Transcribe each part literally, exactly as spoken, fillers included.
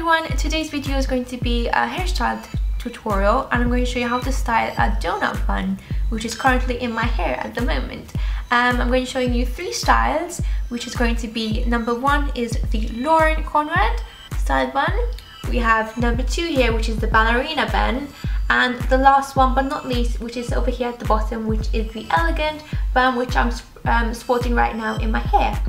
everyone, today's video is going to be a hairstyle tutorial and I'm going to show you how to style a donut bun, which is currently in my hair at the moment. Um, I'm going to show you three styles, which is going to be number one is the Lauren Conrad style bun. We have number two here, which is the ballerina bun, and the last one but not least, which is over here at the bottom, which is the elegant bun, which I'm um, sporting right now in my hair.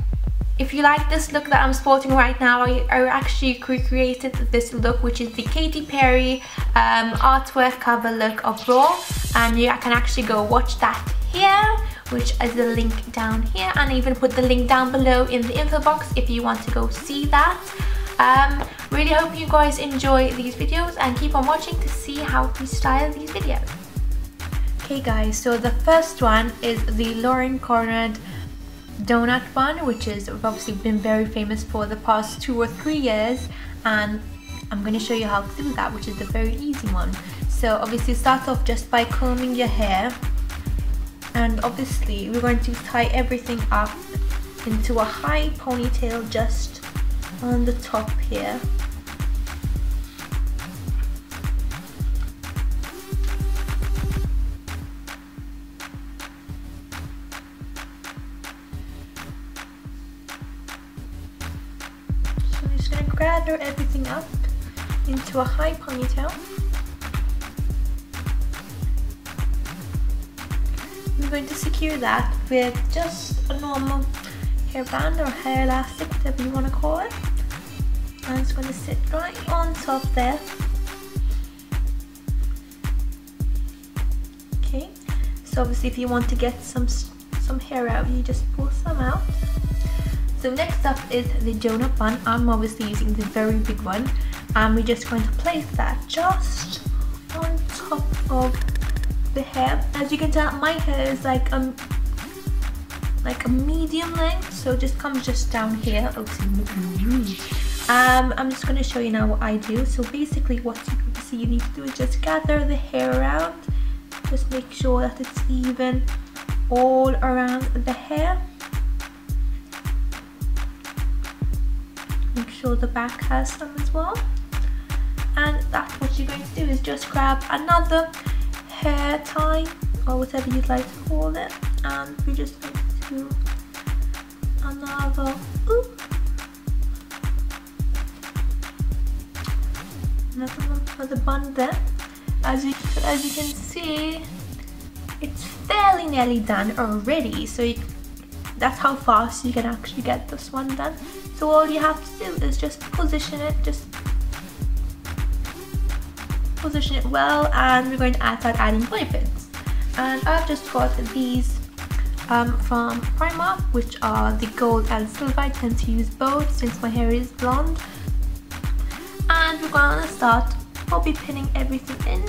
If you like this look that I'm sporting right now, I, I actually recreated this look, which is the Katy Perry um, artwork cover look of Raw, and you can actually go watch that here, which is the link down here, and I even put the link down below in the info box if you want to go see that. Um, really hope you guys enjoy these videos and keep on watching to see how to style these videos. Okay guys, so the first one is the Lauren Conrad donut bun, which has obviously been very famous for the past two or three years, and I'm going to show you how to do that, which is the very easy one. So obviously start off just by combing your hair, and obviously we're going to tie everything up into a high ponytail just on the top here. Gather everything up into a high ponytail. I'm going to secure that with just a normal hairband or hair elastic, whatever you want to call it. And it's going to sit right on top there. Okay, so obviously if you want to get some, some hair out, you just pull some out. So next up is the donut bun. I'm obviously using the very big one, and we're just going to place that just on top of the hair. As you can tell, my hair is like um like a medium length, so it just comes just down here. Um, I'm just going to show you now what I do. So basically, what you see you need to do is just gather the hair around, just make sure that it's even all around the hair. Make sure the back has some as well, and that's what you're going to do, is just grab another hair tie or whatever you'd like to call it, and we just going to do another oop, another one for the bun there. As you as you can see, it's fairly nearly done already, so you, that's how fast you can actually get this one done. So all you have to do is just position it, just position it well, and we're going to add, start adding bobby pins. And I've just got these um, from Primark, which are the gold and silver. I tend to use both since my hair is blonde. And we're going to start bobby pinning everything in.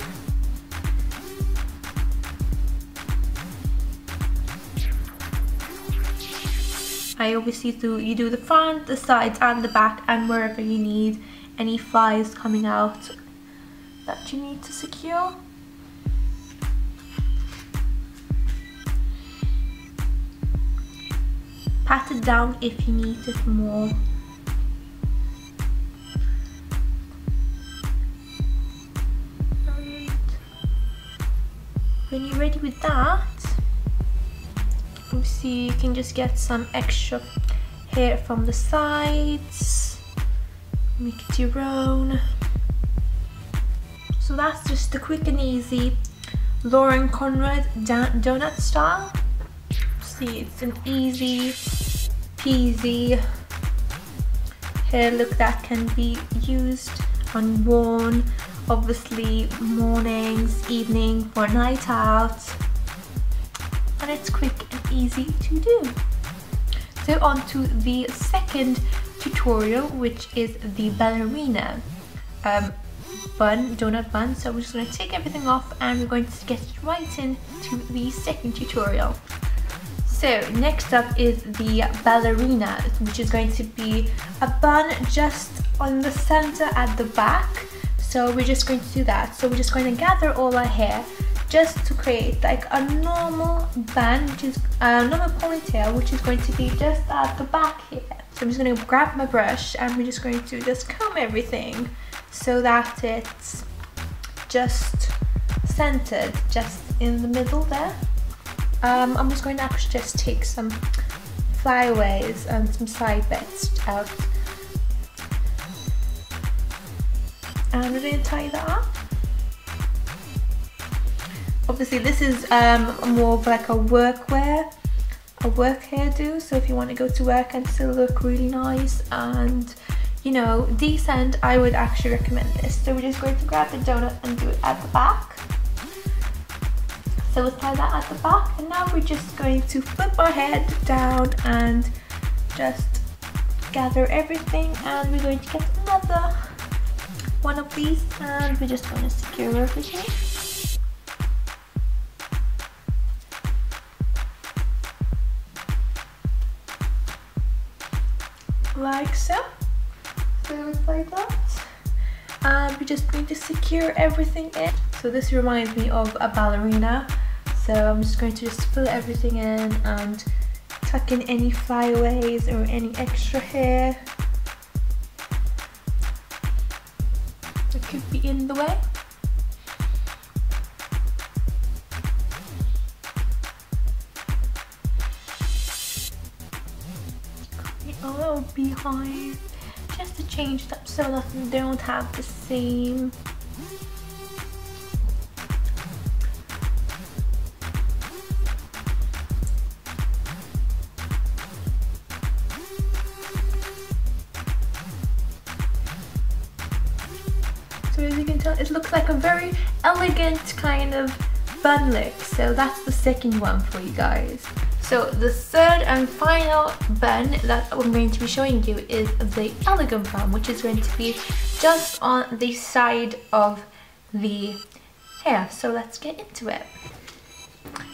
I obviously do, you do the front, the sides and the back, and wherever you need any flies coming out that you need to secure. Pat it down if you need it more. Alright. When you're ready with that, see, you can just get some extra hair from the sides, make it your own. So that's just the quick and easy Lauren Conrad donut style. See, it's an easy peasy hair look that can be used and worn, obviously mornings, evening, for a night out, and it's quick and easy to do. So on to the second tutorial, which is the ballerina um, bun, donut bun. So we're just going to take everything off and we're going to get right into the second tutorial. So next up is the ballerina, which is going to be a bun just on the center at the back. So we're just going to do that. So we're just going to gather all our hair just to create like a normal bun, which is a normal ponytail, which is going to be just at the back here. So So I'm just gonna grab my brush and we're just going to just comb everything so that it's just centered just in the middle there. Um, I'm just going to actually just take some flyaways and some side bits out. And we're going to tie that up. Obviously this is um, more of like a workwear, a work hairdo, so if you want to go to work and still look really nice and, you know, decent, I would actually recommend this. So we're just going to grab the donut and do it at the back. So we'll tie that at the back, and now we're just going to flip our head down and just gather everything, and we're going to get another one of these, and we're just going to secure everything. Like so. So we play that. And we just need to secure everything in. So this reminds me of a ballerina. So I'm just going to just fill everything in and tuck in any flyaways or any extra hair that could be in the way. Behind, just to change it up so that we don't have the same . So as you can tell, it looks like a very elegant kind of bun look, so that's the second one for you guys. So the third and final bun that I'm going to be showing you is the elegant bun, which is going to be just on the side of the hair. So let's get into it.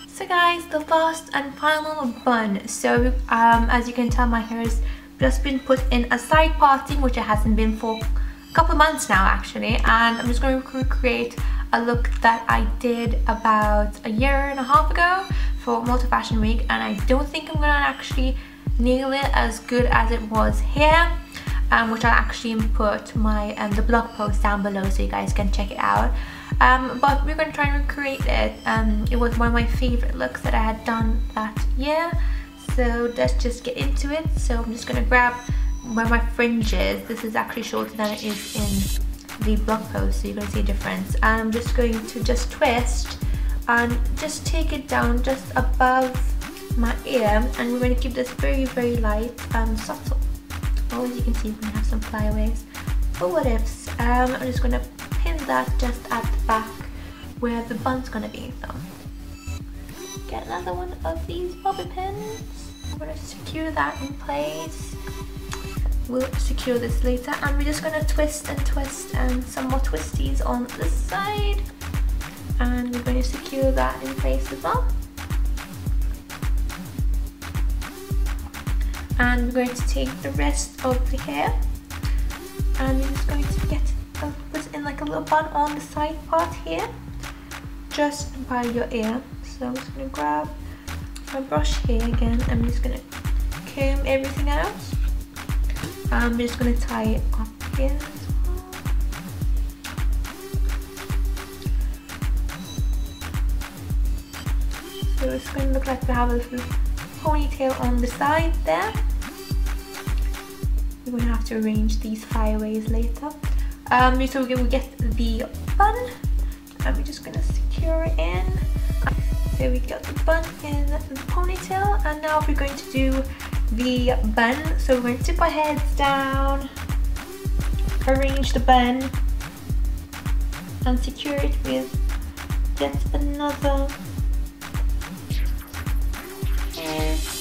So guys, the last and final bun. So um, as you can tell, my hair has just been put in a side parting, which it hasn't been for a couple of months now actually. And I'm just going to recreate a look that I did about a year and a half ago for Multi Fashion Week, and I don't think I'm gonna actually nail it as good as it was here, um, which I'll actually put my um, the blog post down below so you guys can check it out. Um, but we're gonna try and recreate it. Um, it was one of my favorite looks that I had done that year, so let's just get into it. So I'm just gonna grab where my fringe is. This is actually shorter than it is in the blog post, so you can see a difference. And I'm just going to just twist and just take it down just above my ear, and we're going to keep this very very light and subtle. Oh, as you can see, we have some flyaways for what ifs. um, I'm just going to pin that just at the back where the bun's going to be. So get another one of these bobby pins. I'm going to secure that in place. We'll secure this later, and we're just going to twist and twist and some more twisties on this side, and we're going to secure that in place as well. And we're going to take the rest of the hair, and we're just going to get uh, put in like a little bun on the side part here, just by your ear. So I'm just going to grab my brush here again, and I'm just going to comb everything out. I'm just going to tie it up here as well. So it's going to look like we have a little ponytail on the side there. We're going to have to arrange these flyaways later. Um, so we get the bun, and we're just going to secure it in. So we got the bun in the ponytail, and now we're going to do the bun. So we're going to tip our heads down, arrange the bun, and secure it with yet another band. And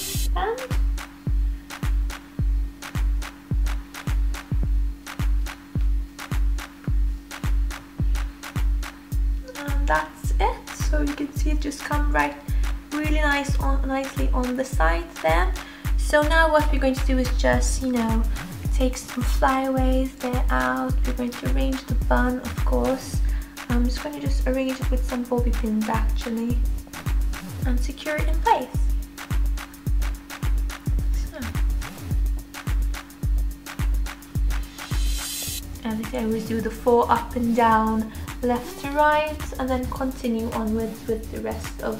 that's it. So you can see it just come right really nice on nicely on the side there. So now what we're going to do is just, you know, take some flyaways there out. We're going to arrange the bun, of course. I'm just going to just arrange it with some bobby pins actually, and secure it in place. So And I always do the four up and down, left to right, and then continue onwards with the rest of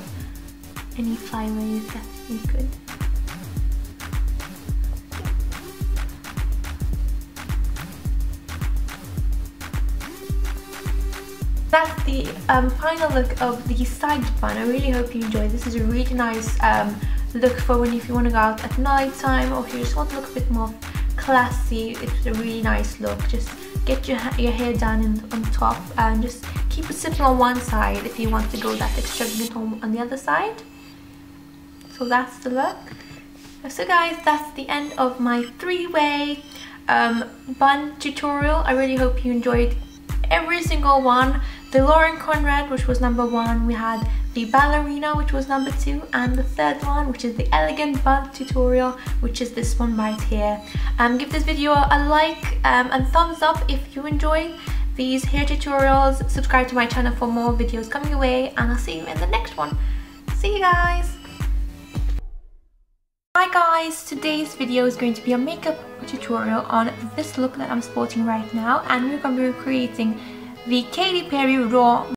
any flyaways that you could. That's the um, final look of the side bun. I really hope you enjoyed. This is a really nice um, look for when if you want to go out at night time, or if you just want to look a bit more classy. It's a really nice look. Just get your, your hair done in, on top, and just keep it simple on one side if you want to go that extravagant on, on the other side. So that's the look. So guys, that's the end of my three-way um, bun tutorial. I really hope you enjoyed every single one. The Lauren Conrad, which was number one, we had the ballerina, which was number two, and the third one, which is the elegant bun tutorial, which is this one right here. Um, give this video a like um, and thumbs up if you enjoy these hair tutorials. Subscribe to my channel for more videos coming away, and I'll see you in the next one. See you guys. Hi guys, today's video is going to be a makeup tutorial on this look that I'm sporting right now, and we're going to be creating the Katy Perry Raw